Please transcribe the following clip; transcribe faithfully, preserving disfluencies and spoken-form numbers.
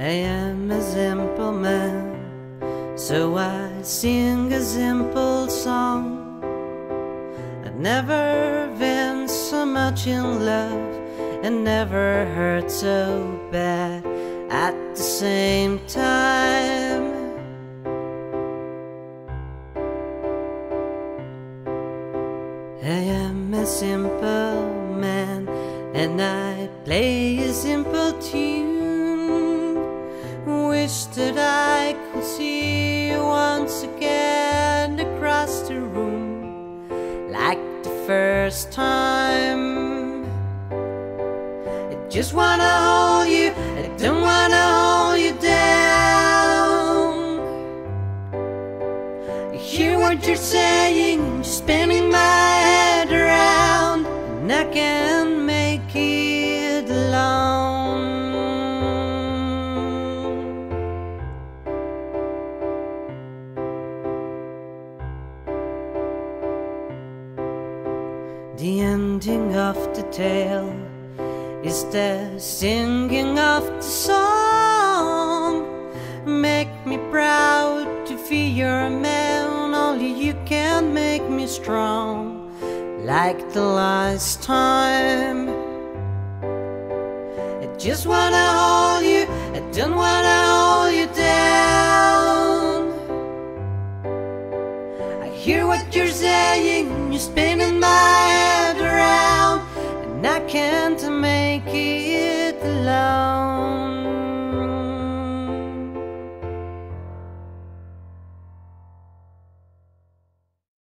I am a simple man, so I sing a simple song. I've never been so much in love and never hurt so bad at the same time. I am a simple man, and I play a simple tune. Wish that I could see you once again across the room, like the first time. I just wanna hold you, I don't wanna hold you down. I hear what you're saying, just spinning my I can make it alone. The ending of the tale is the singing of the song. Make me proud to feel you're a man, only you can make me strong. Like the last time, I just wanna hold you, I don't wanna hold you down. I hear what you're saying, you're spinning my head around, and I can't make it